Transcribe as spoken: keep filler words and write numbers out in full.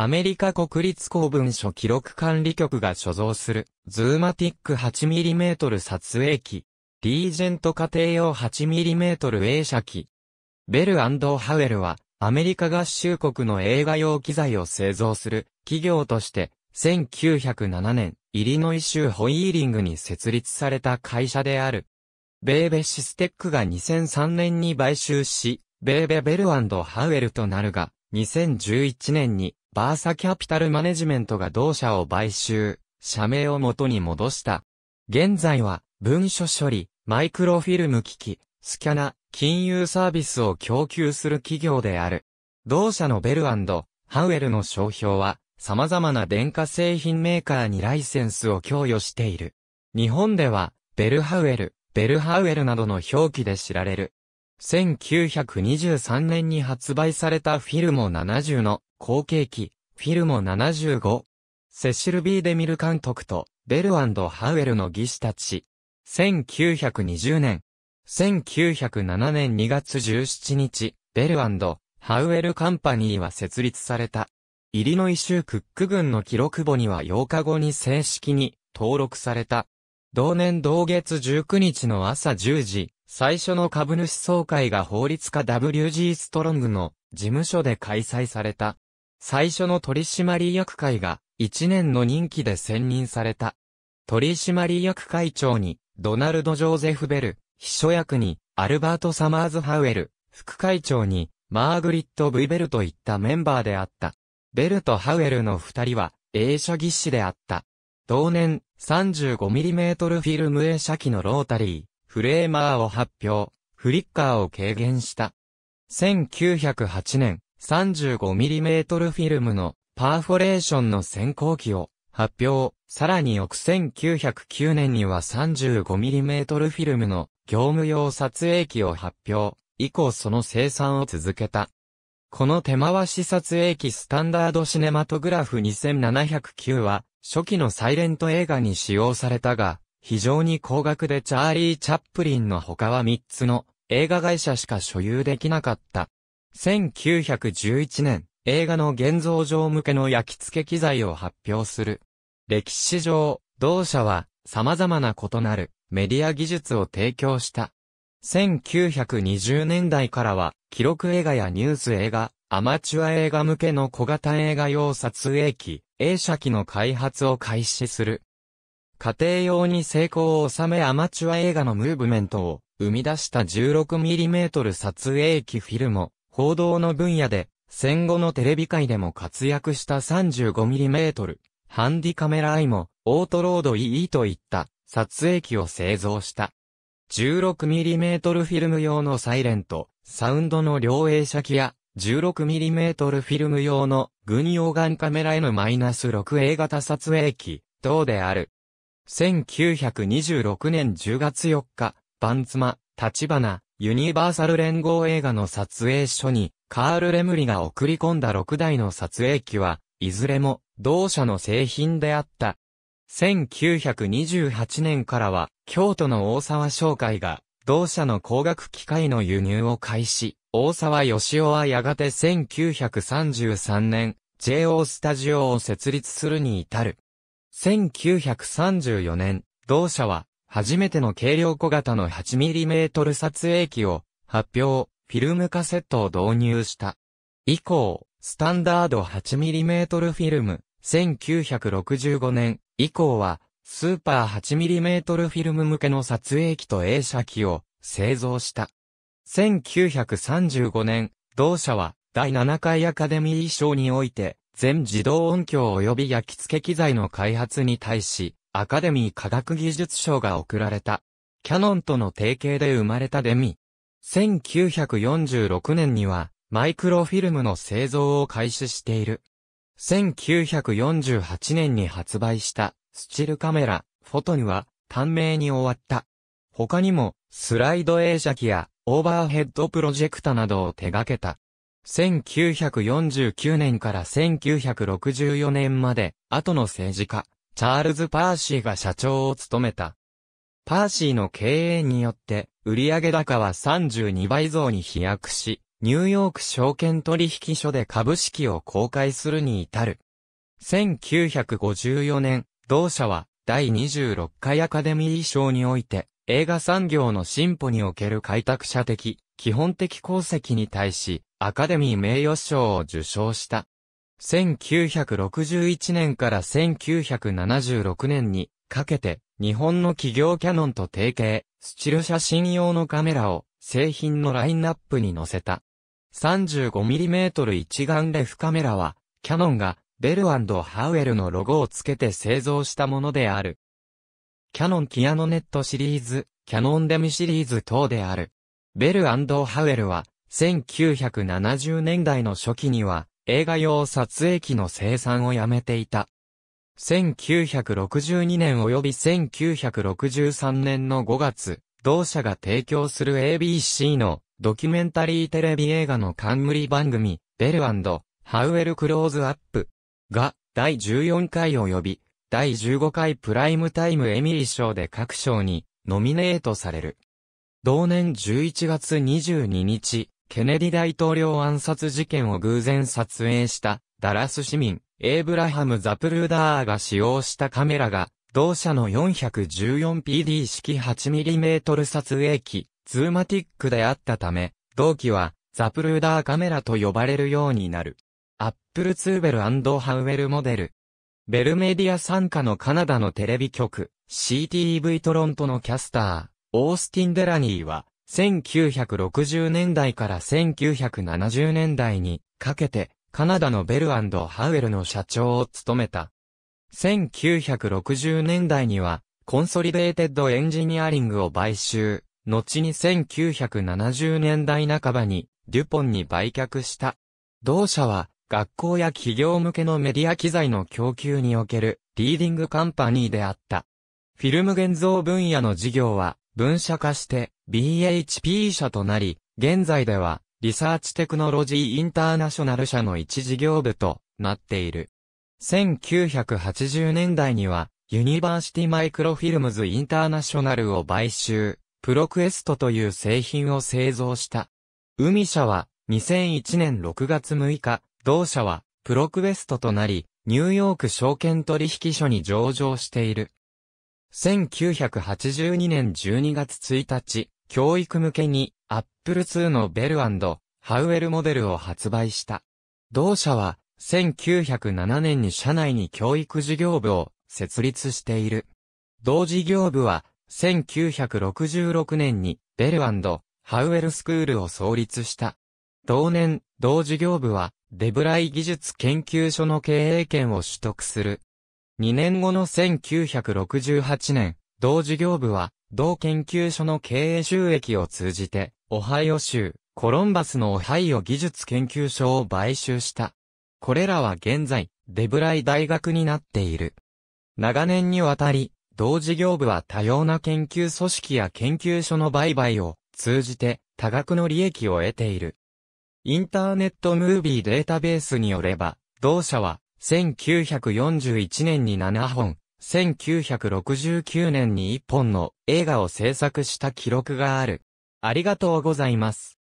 アメリカ国立公文書記録管理局が所蔵する、ズーマティック はちミリ 撮影機、リージェント家庭用 はちミリ 映写機。ベル&ハウェルは、アメリカ合衆国の映画用機材を製造する企業として、せんきゅうひゃくななねん、イリノイ州ホイーリングに設立された会社である。ベーベシステックがにせんさんねんに買収し、ベーベベル&ハウェルとなるが、にせんじゅういちねんに、バーサキャピタルマネジメントが同社を買収、社名を元に戻した。現在は、文書処理、マイクロフィルム機器、スキャナ、金融サービスを供給する企業である。同社のベル&ハウェルの商標は、様々な電化製品メーカーにライセンスを供与している。日本では、ベルハウェル、ベルハウェルなどの表記で知られる。せんきゅうひゃくにじゅうさんねんに発売されたフィルモななじゅうの後継機、フィルモななじゅうご。セシル・B・デミル監督とベル&ハウェルの技師たち。せんきゅうひゃくにじゅうねん。せんきゅうひゃくななねんにがつじゅうしちにち、ベル&ハウェルカンパニーは設立された。イリノイ州クック郡の記録簿にはようかごに正式に登録された。同年同月じゅうくにちの朝じゅうじ。最初の株主総会が法律家 ダブリュージー ストロングの事務所で開催された。最初の取締役会がいちねんの任期で選任された。取締役会長にドナルド・ジョーゼフ・ベル、秘書役にアルバート・サマーズ・ハウェル、副会長にマーグリット・ブイベルといったメンバーであった。ベルとハウェルの二人は映写技師であった。同年 さんじゅうごミリ フィルム映写機のロータリー。フレーマーを発表、フリッカーを軽減した。せんきゅうひゃくはちねん、さんじゅうごミリ フィルムのパーフォレーションの先行機を発表、さらに翌せんきゅうひゃくきゅうねんには さんじゅうごミリ フィルムの業務用撮影機を発表、以降その生産を続けた。この手回し撮影機スタンダードシネマトグラフにせんななひゃくきゅうは、初期のサイレント映画に使用されたが、非常に高額でチャーリー・チャップリンの他はみっつの映画会社しか所有できなかった。せんきゅうひゃくじゅういちねん、映画の現像上向けの焼き付け機材を発表する。歴史上、同社は様々な異なるメディア技術を提供した。せんきゅうひゃくにじゅうねんだいからは記録映画やニュース映画、アマチュア映画向けの小型映画用撮影機、映写機の開発を開始する。家庭用に成功を収めアマチュア映画のムーブメントを生み出した じゅうろくミリ 撮影機フィルも報道の分野で戦後のテレビ界でも活躍した さんじゅうごミリ ハンディカメラアイもオートロード イーイー といった撮影機を製造した。じゅうろくミリ フィルム用のサイレント、サウンドの両映写機や じゅうろくミリ フィルム用の軍用眼カメラ エヌろくエー 型撮影機等である。せんきゅうひゃくにじゅうろくねんじゅうがつよっか、バンツマ、立花、ユニバーサル連合映画の撮影所に、カール・レムリが送り込んだろくだいの撮影機は、いずれも、同社の製品であった。せんきゅうひゃくにじゅうはちねんからは、京都の大沢商会が、同社の光学機械の輸入を開始、大沢義夫はやがてせんきゅうひゃくさんじゅうさんねん、ジェーオー スタジオを設立するに至る。せんきゅうひゃくさんじゅうよねん、同社は、初めての軽量小型の はちミリ 撮影機を発表、フィルムカセットを導入した。以降、スタンダード はちミリ フィルム、せんきゅうひゃくろくじゅうごねん以降は、スーパー はちミリ フィルム向けの撮影機と映写機を製造した。せんきゅうひゃくさんじゅうごねん、同社は、だいななかいアカデミー賞において、全自動音響及び焼き付け機材の開発に対し、アカデミー科学技術賞が贈られた。キャノンとの提携で生まれたデミ。せんきゅうひゃくよんじゅうろくねんには、マイクロフィルムの製造を開始している。せんきゅうひゃくよんじゅうはちねんに発売した、スチルカメラ、フォトには、短命に終わった。他にも、スライド映写機や、オーバーヘッドプロジェクタなどを手掛けた。せんきゅうひゃくよんじゅうきゅうねんからせんきゅうひゃくろくじゅうよねんまで、後の政治家、チャールズ・パーシーが社長を務めた。パーシーの経営によって、売上高はさんじゅうにばい増に飛躍し、ニューヨーク証券取引所で株式を公開するに至る。せんきゅうひゃくごじゅうよねん、同社は第にじゅうろっかいアカデミー賞において映画産業の進歩における開拓者的、基本的功績に対しアカデミー名誉賞を受賞した。せんきゅうひゃくろくじゅういちねんからせんきゅうひゃくななじゅうろくねんにかけて日本の企業キャノンと提携、スチル写真用のカメラを製品のラインナップに載せた。さんじゅうごミリ 一眼レフカメラはキャノンがベル&ハウエルのロゴをつけて製造したものである。キャノンキヤノネットシリーズ、キャノンデミシリーズ等である。ベル&ハウエルはせんきゅうひゃくななじゅうねんだいの初期には映画用撮影機の生産をやめていた。せんきゅうひゃくろくじゅうにねん及びせんきゅうひゃくろくじゅうさんねんのごがつ、同社が提供する エービーシー のドキュメンタリーテレビ映画の冠番組、ベル&ハウエルクローズアップが第じゅうよんかい及び第じゅうごかいプライムタイムエミリ賞で各賞にノミネートされる。同年じゅういちがつにじゅうににち、ケネディ大統領暗殺事件を偶然撮影したダラス市民、エイブラハム・ザプルーダーが使用したカメラが、同社の よんひゃくじゅうよんピーディー 式 はちミリ 撮影機、ズーマティックであったため、同機はザプルーダーカメラと呼ばれるようになる。Apple ツーベル&ハウエルモデル。ベルメディア傘下のカナダのテレビ局、シーティーブイ トロントのキャスター、オースティン・デラニーは、せんきゅうひゃくろくじゅうねんだいからせんきゅうひゃくななじゅうねんだいにかけて、カナダのベル&ハウエルの社長を務めた。せんきゅうひゃくろくじゅうねんだいには、コンソリデーテッドエンジニアリングを買収、後にせんきゅうひゃくななじゅうねんだいなかばに、デュポンに売却した。同社は、学校や企業向けのメディア機材の供給における、リーディングカンパニーであった。フィルム現像分野の事業は、分社化して ビーエイチピー 社となり、現在では、リサーチテクノロジーインターナショナル社の一事業部となっている。せんきゅうひゃくはちじゅうねんだいには、ユニバーシティマイクロフィルムズインターナショナルを買収、プロクエストという製品を製造した。海社は、にせんいちねんろくがつむいか、同社は、プロクエストとなり、ニューヨーク証券取引所に上場している。せんきゅうひゃくはちじゅうにねんじゅうにがつついたち、教育向けに、Apple ツーのベル&ハウエルモデルを発売した。同社は、せんきゅうひゃくななねんに社内に教育事業部を設立している。同事業部は、せんきゅうひゃくろくじゅうろくねんにベル&ハウエルスクールを創立した。同年、同事業部は、デブライ技術研究所の経営権を取得する。にねんごのせんきゅうひゃくろくじゅうはちねん、同事業部は、同研究所の経営収益を通じて、オハイオ州、コロンバスのオハイオ技術研究所を買収した。これらは現在、デブライ大学になっている。長年にわたり、同事業部は多様な研究組織や研究所の売買を通じて多額の利益を得ている。インターネットムービーデータベースによれば、同社はせんきゅうひゃくよんじゅういちねんにななほん、せんきゅうひゃくろくじゅうきゅうねんにいっぽんの映画を制作した記録がある。ありがとうございます。